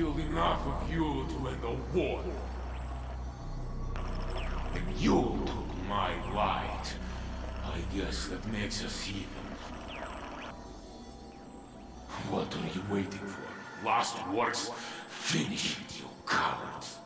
killed enough of you to end the war. And you took my light. I guess that makes us even. What are you waiting for? Last words? Finish it, you cowards.